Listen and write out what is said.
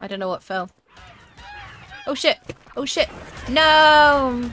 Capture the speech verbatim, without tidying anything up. I don't know what fell. Oh shit! Oh shit! No!